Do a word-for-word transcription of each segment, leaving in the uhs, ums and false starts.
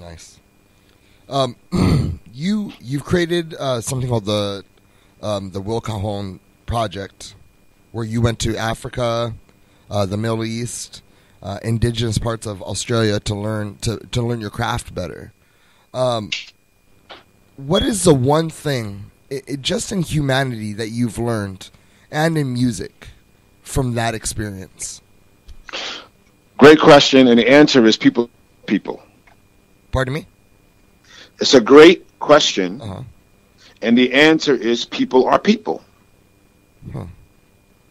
Nice. Um, you you've created uh, something called the um, the Will Calhoun Project, where you went to Africa, uh, the Middle East, uh, indigenous parts of Australia to learn to, to learn your craft better. Um, what is the one thing, it, it, just in humanity, that you've learned and in music from that experience? Great question, and the answer is people. People. Pardon me? It's a great question, uh-huh. and the answer is people are people. Huh.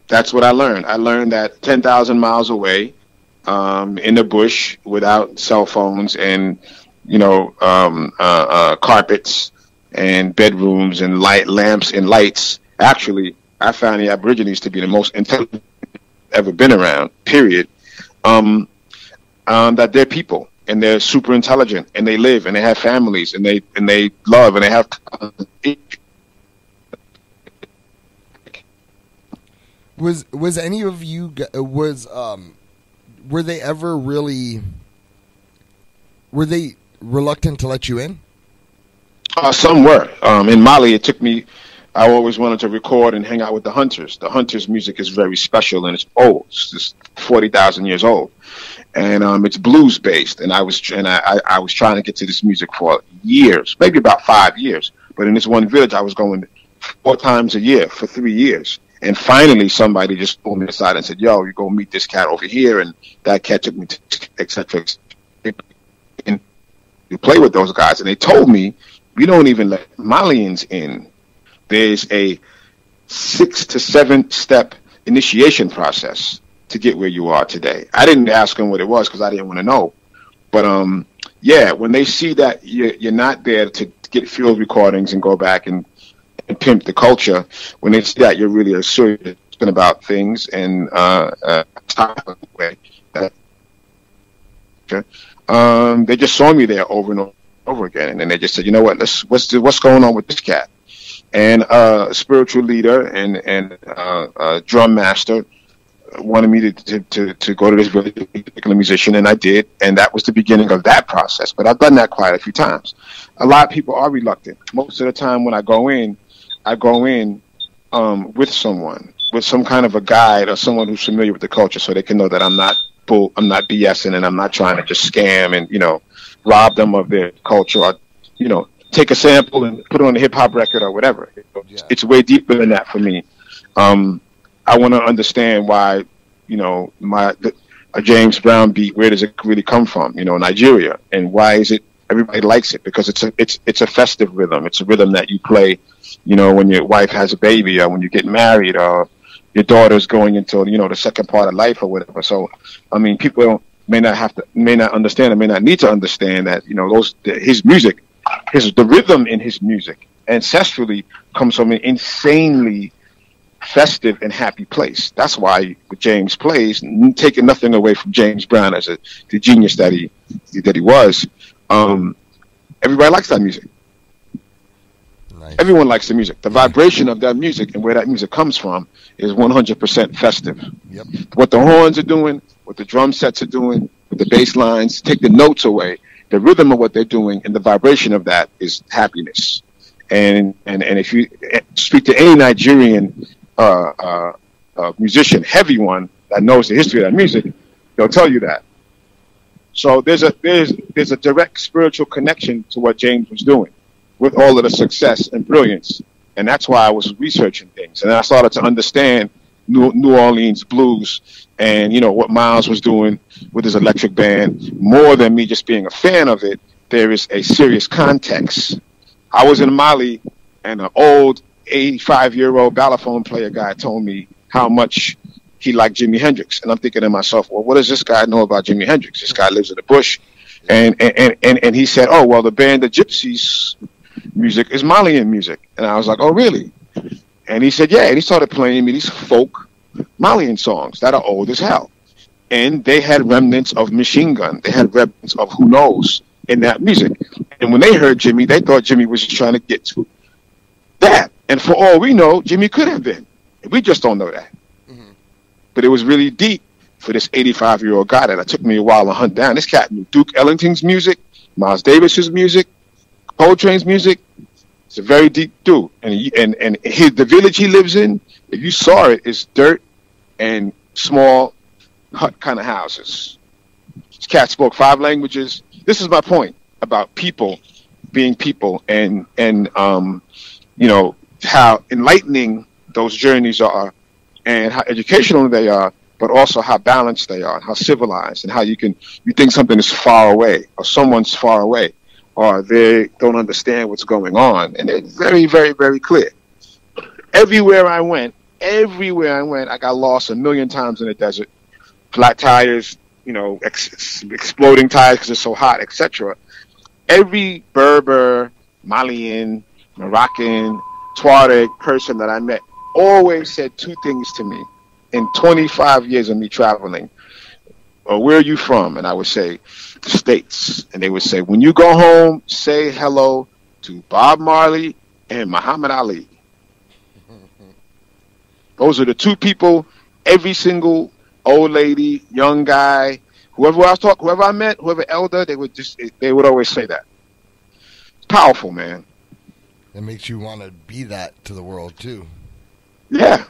That's what I learned. I learned that ten thousand miles away, um, in the bush, without cell phones and, you know, um, uh, uh, carpets and bedrooms and light lamps and lights. Actually, I found the Aborigines to be the most intelligent I've ever been around, period. Um, um, that they're people, and they're super intelligent, and they live, and they have families, and they and they love, and they have. Was was any of you was um were they ever really were they reluctant to let you in? Uh, some were. Um, in Mali, it took me. I always wanted to record and hang out with the hunters. The hunters' music is very special, and it's old. It's just forty thousand years old, and um, it's blues based. And I was and I, I was trying to get to this music for years, maybe about five years. But in this one village, I was going four times a year for three years. And finally, somebody just pulled me aside and said, "Yo, you go meet this cat over here," and that cat took me to et cetera. And you play with those guys, and they told me, "We don't even let Malians in. There's a six to seven step initiation process to get where you are today." I didn't ask them what it was because I didn't want to know. But um, yeah, when they see that you're, you're not there to get field recordings and go back and pimp the culture, when it's that you're really serious about things and uh, uh, um, they just saw me there over and over again, and then they just said, "You know what? Let's what's the, what's going on with this cat?" And uh, a spiritual leader and and uh, uh, drum master wanted me to to, to to go to this particular musician, and I did, and that was the beginning of that process. But I've done that quite a few times. A lot of people are reluctant. Most of the time, when I go in. I go in um, with someone, with some kind of a guide or someone who's familiar with the culture, so they can know that I'm not bull, I'm not BSing, and I'm not trying to just scam and, you know, rob them of their culture, or, you know, take a sample and put it on a hip hop record or whatever. Yeah. It's way deeper than that for me. Um, I want to understand why, you know, my a James Brown beat. Where does it really come from? You know, Nigeria, and why is it everybody likes it? Because it's a it's it's a festive rhythm. It's a rhythm that you play. You know, when your wife has a baby, or when you get married, or your daughter's going into, you know, the second part of life or whatever. So, I mean, people don't, may not have to, may not understand, or may not need to understand that, you know, those the, his music, his the rhythm in his music ancestrally comes from an insanely festive and happy place. That's why James plays, taking nothing away from James Brown as a the genius that he that he was. Um, everybody likes that music. Nice. Everyone likes the music. The vibration of that music and where that music comes from is one hundred percent festive. Yep. What the horns are doing, what the drum sets are doing, what the bass lines, take the notes away. The rhythm of what they're doing and the vibration of that is happiness. And and, and if you speak to any Nigerian uh, uh, uh, musician, heavy one, that knows the history of that music, they'll tell you that. So there's a there's there's a direct spiritual connection to what James was doing, with all of the success and brilliance. And that's why I was researching things. And I started to understand New, New Orleans blues and, you know, what Miles was doing with his electric band. More than me just being a fan of it, there is a serious context. I was in Mali, and an old eighty-five-year-old balafon player guy told me how much he liked Jimi Hendrix. And I'm thinking to myself, well, what does this guy know about Jimi Hendrix? This guy lives in the bush. And, and, and, and, and he said, oh, well, the band, the Gypsies, music is Malian music. And I was like, oh, really? And he said, yeah. And he started playing me these folk Malian songs that are old as hell. And they had remnants of Machine Gun. They had remnants of Who Knows in that music. And when they heard Jimmy, they thought Jimmy was just trying to get to that. And for all we know, Jimmy could have been. We just don't know that. Mm-hmm. But it was really deep for this eighty-five-year-old guy that it took me a while to hunt down. This cat knew Duke Ellington's music. Miles Davis's music, Coltrane's music. It's a very deep dude. And he, and and his, the village he lives in, if you saw it, it's dirt and small hut kind of houses. This cat spoke five languages. This is my point about people being people, and and um, you know, how enlightening those journeys are, and how educational they are, but also how balanced they are, and how civilized, and how you can you think something is far away, or someone's far away, or they don't understand what's going on, and it's very, very, very clear. Everywhere I went, everywhere I went, I got lost a million times in the desert, flat tires, you know, ex exploding tires because it's so hot, et cetera. Every Berber, Malian, Moroccan, Tuareg person that I met always said two things to me in twenty-five years of me traveling. Or, where are you from? And I would say, the States. And they would say, when you go home, say hello to Bob Marley and Muhammad Ali. Those are the two people every single old lady, young guy, whoever I was talking, whoever I met, whoever elder, they would just, they would always say that. It's powerful, man. It makes you want to be that to the world too. Yeah,